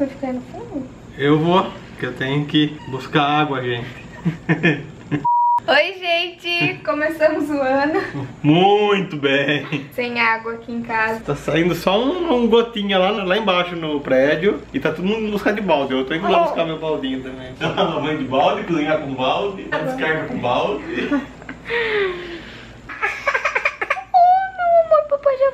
Vai ficar aí no fundo? Eu vou, porque eu tenho que buscar água, gente. Oi, gente! Começamos o ano. Muito bem! Sem água aqui em casa. Tá saindo só um gotinha lá embaixo no prédio. E tá todo mundo buscar de balde. Eu tô indo lá buscar meu baldinho também. Mamãe de balde, cozinhar com balde, dar descarga com balde. Amor, papai já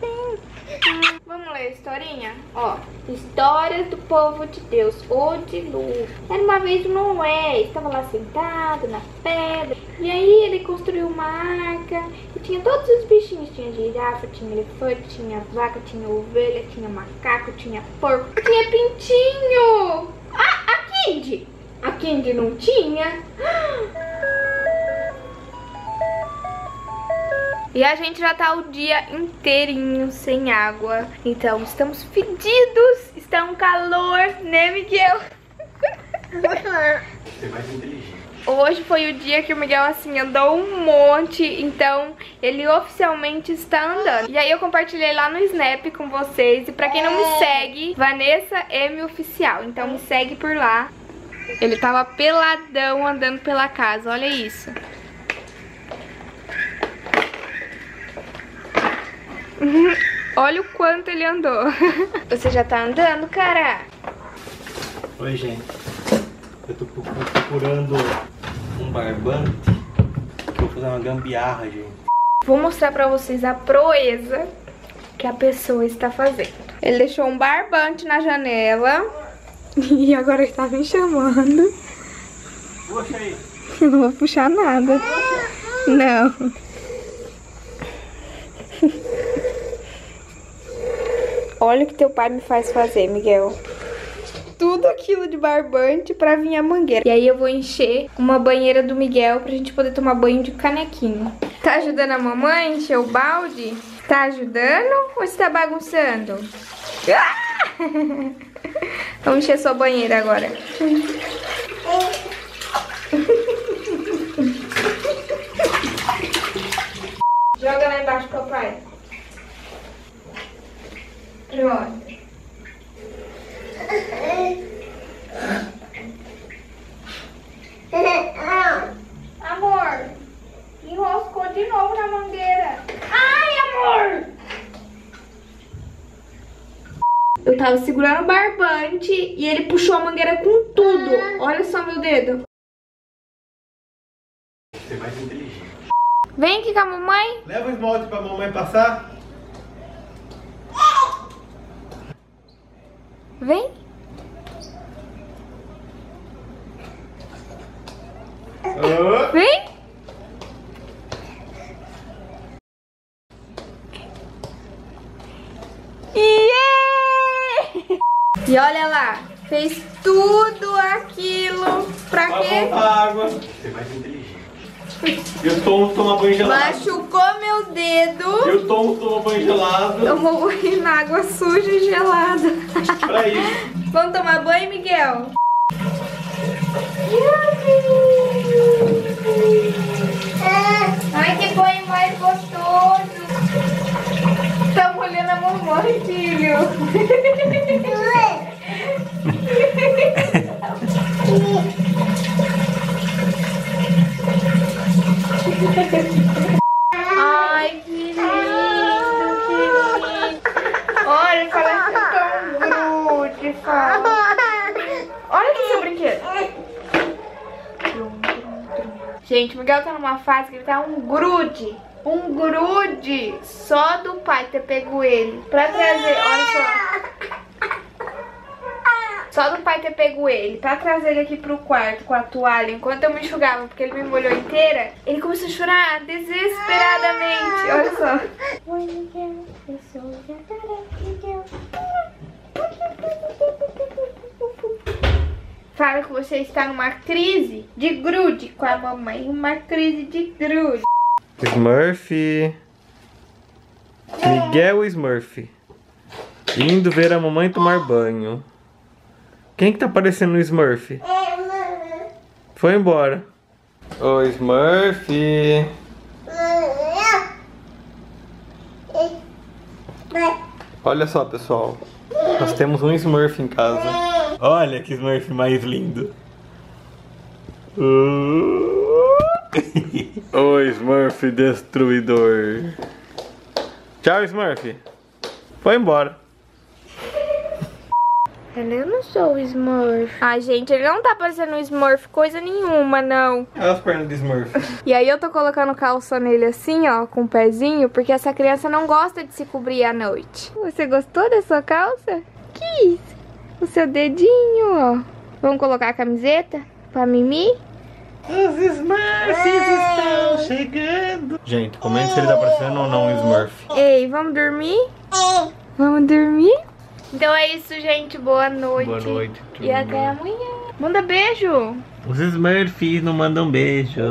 vem, Vamos ler a historinha? Ó, história do povo de Deus, o dilúvio. Era uma vez Noé, estava lá sentado na pedra. E aí ele construiu uma arca e tinha todos os bichinhos. Tinha girafa, tinha elefante, tinha vaca, tinha ovelha, tinha macaco, tinha porco, tinha pintinho. Ah, a Candy! A Candy não tinha? E a gente já tá o dia inteirinho sem água. Então, estamos fedidos. Está um calor, né, Miguel? Você é mais inteligente. Hoje foi o dia que o Miguel, assim, andou um monte. Então, ele oficialmente está andando. E aí eu compartilhei lá no Snap com vocês. E pra quem não me segue, Vanessa M Oficial. Então, me segue por lá. Ele tava peladão andando pela casa. Olha isso. Olha o quanto ele andou. Você já tá andando, cara? Oi, gente. Eu tô procurando um barbante que eu vou fazer uma gambiarra, gente. Vou mostrar pra vocês a proeza que a pessoa está fazendo. Ele deixou um barbante na janela e agora ele tá me chamando. Puxa aí. Eu não vou puxar nada. Não. Olha o que teu pai me faz fazer, Miguel. Tudo aquilo de barbante pra vir a mangueira. E aí eu vou encher uma banheira do Miguel pra gente poder tomar banho de canequinho. Tá ajudando a mamãe a encher o balde? Tá ajudando ou você tá bagunçando? Ah! Vamos encher sua banheira agora. Joga lá embaixo, papai. Joga. Amor, enroscou de novo na mangueira. Ai, amor! Eu tava segurando o barbante e ele puxou a mangueira com tudo. Olha só meu dedo. Você vai se inteligente. Vem aqui com a mamãe. Leva o esmalte pra mamãe passar. Vem. Oh. Vem. Yeah! E olha lá, fez tudo aquilo pra quê? Água. Você vai ser inteligente. Eu tomo banho gelado. Machucou meu dedo. Eu tomo banho gelado. Tomou banho na água suja e gelada. Pra isso. Vamos tomar banho, Miguel? Ai, que banho mais gostoso. Tá molhando a mamãe, filho. Ai, que lindo, Olha, parece tão grude, cara. Olha aqui seu brinquedo. Gente, o Miguel tá numa fase que ele tá um grude. Um grude só do pai ter pego ele pra trazer, olha só. Só do pai ter pego ele pra trazer ele aqui pro quarto com a toalha enquanto eu me enxugava, porque ele me molhou inteira. Ele começou a chorar desesperadamente, olha só. Oi, Miguel, eu sou o jacaré, Miguel. Fala que você está numa crise de grude com a mamãe. Uma crise de grude. Smurf. Miguel Smurf. Indo ver a mamãe tomar banho. Quem que tá aparecendo no Smurf? Foi embora. Ô Smurf. Olha só, pessoal. Nós temos um Smurf em casa. Olha que Smurf mais lindo. O Smurf destruidor. Tchau, Smurf. Foi embora. Eu não sou o Smurf. Ai, gente, ele não tá parecendo um Smurf coisa nenhuma, não. Olha as pernas de Smurf. E aí eu tô colocando calça nele assim, ó, com o pezinho, porque essa criança não gosta de se cobrir à noite. Você gostou da sua calça? Que isso? O seu dedinho, ó. Vamos colocar a camiseta pra mimir? Os Smurfs estão chegando. Gente, comente se ele tá parecendo ou não um Smurf. Ei, vamos dormir? Vamos dormir? Então é isso, gente. Boa noite. Boa noite. E até amanhã. Manda beijo. Os Smurfs não mandam beijo.